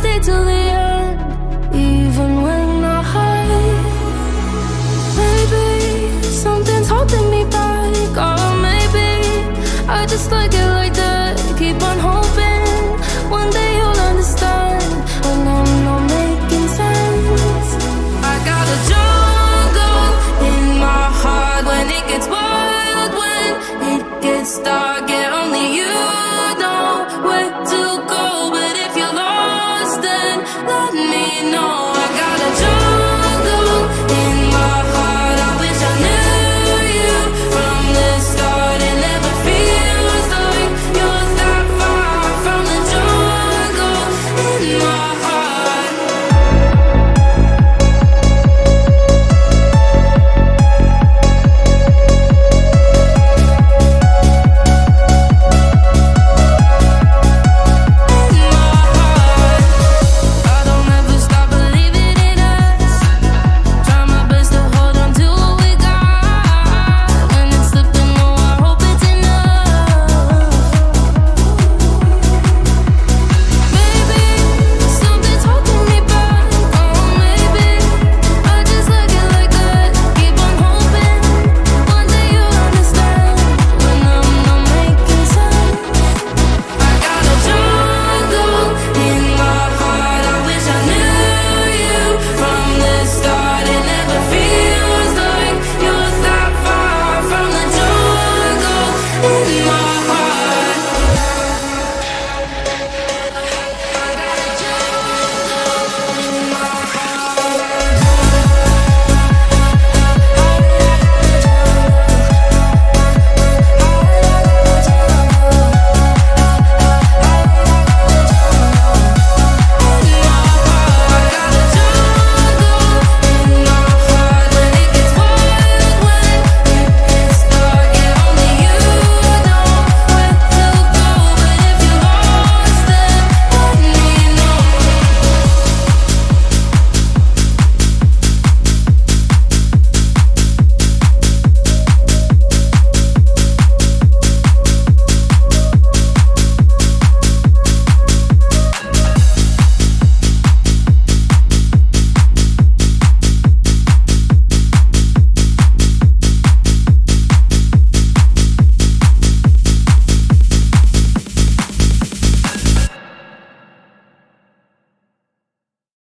stay till the end, even when I hide. Maybe something's holding me back, or maybe I just like it like that. Keep on hoping one day you'll understand when I'm not making sense. I got a jungle in my heart. When it gets wild, when it gets dark, and only you know where to go. But if you're lost, then let me know. I got a jungle in my heart. I wish I knew you from the start. It never feels like you're that far from the jungle in my heart.